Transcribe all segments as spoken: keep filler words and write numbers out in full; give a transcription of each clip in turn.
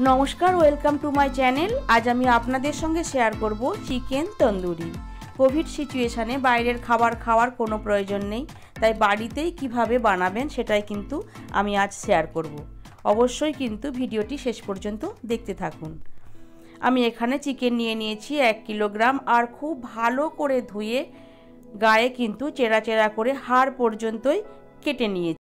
नमस्कार welcome to my channel. आज आमी आपनादेर संगे शेयर करब चिकेन तंदूरी। कोविड सिचुएशने बाइरेर खाबार खावार कोनो प्रयोजन नेई, ताई बाड़ीतेई किभाबे बानाबेन सेटाई किन्तु आमी आज शेयर करब। अवश्यई किन्तु भिडियोटी शेष पर्यन्त देखते थाकुन। आमी एखाने चिकेन निये नियेछि एक किलोग्राम और खूब भालो करे धुए गाये किन्तु चेरा चेरा करे हाड़ पर्यन्तई केटे नियेछि।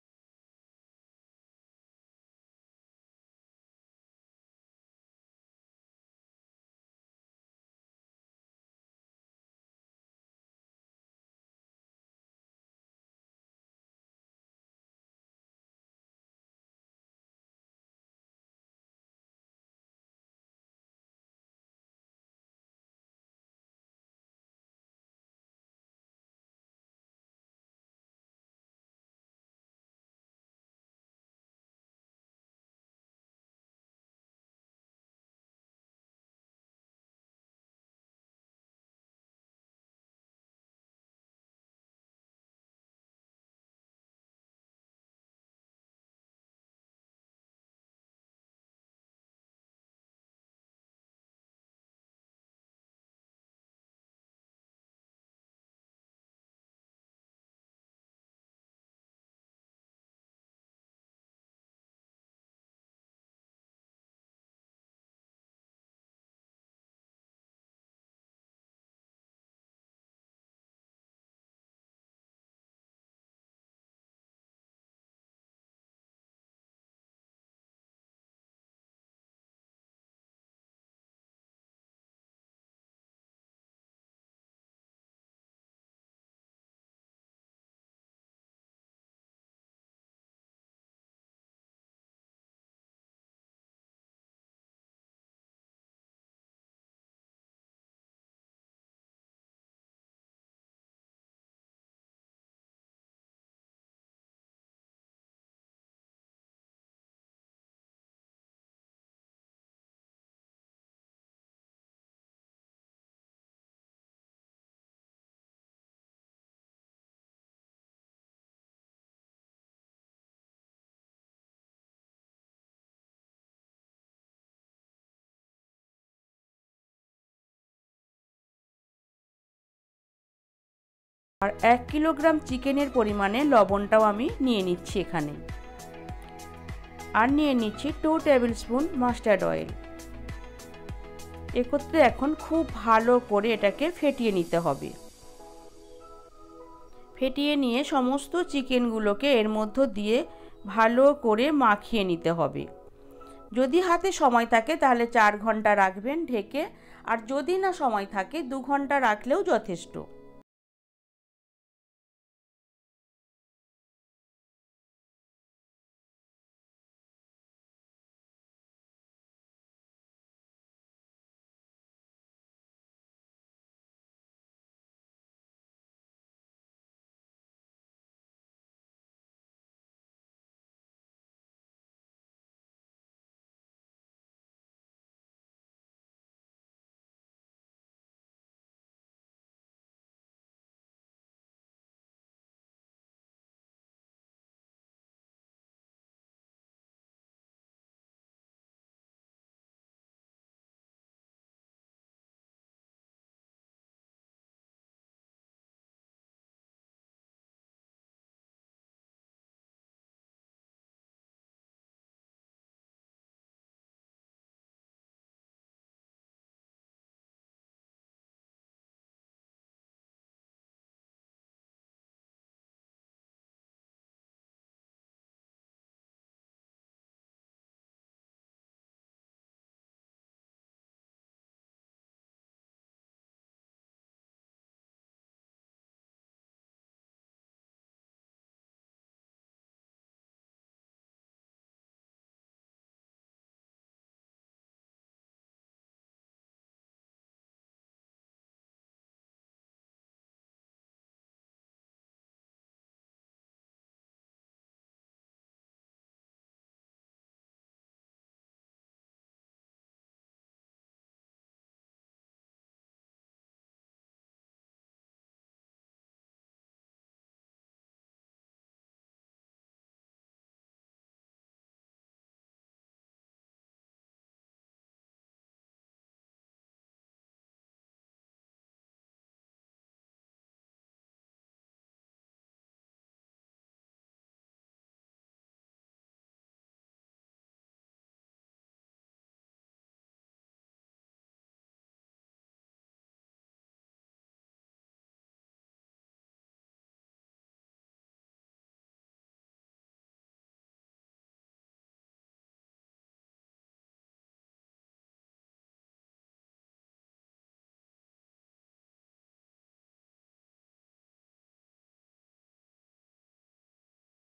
और एक किलोग्राम चिकेनेर परिमाणे लवणटाओ आमी निये निच्छी एखाने। आर निये निच्छी टू टेबिलस्पून मास्टार्ड अएल। एकत्रे एखन खूब भालो करे एटाके फेटिये निते होबे। फेटिये निये समस्त चिकेनगुलोके एर मध्य दिये भालो करे माखिये निते होबे। जदि हाते समय थाके ताहले चार घंटा राखबेन ढेके, और जदि ना समय थाके दो घंटा राखलेओ यथेष्ट।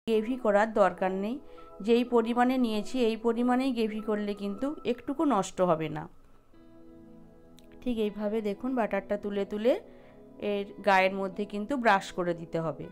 ग्रेवी करार दरकार नहीं जेई परिमाणे नियेछि एई परिमाणेई ग्रेवी करले किन्तु एकटुकु नष्ट होबे ना। ठीक एइभावे देखुन बाटारटा तुले तुले एर गायेर मध्धे किन्तु ब्राश करे दिते होबे।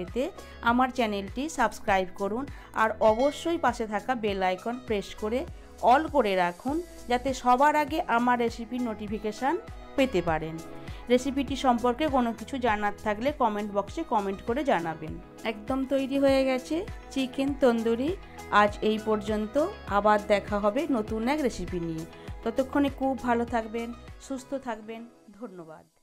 পেতে আমার চ্যানেলটি সাবস্ক্রাইব করুন আর অবশ্যই পাশে থাকা বেল আইকন প্রেস করে অল করে রাখুন যাতে সবার আগে আমার রেসিপির নোটিফিকেশন পেতে পারেন। রেসিপিটি সম্পর্কে কোনো কিছু জানার থাকলে কমেন্ট বক্সে কমেন্ট করে জানাবেন। একদম তৈরি হয়ে গেছে চিকেন তন্দুরি। আজ এই পর্যন্ত, আবার দেখা হবে নতুন এক রেসিপি নিয়ে। ততক্ষণে খুব ভালো থাকবেন, সুস্থ থাকবেন, ধন্যবাদ।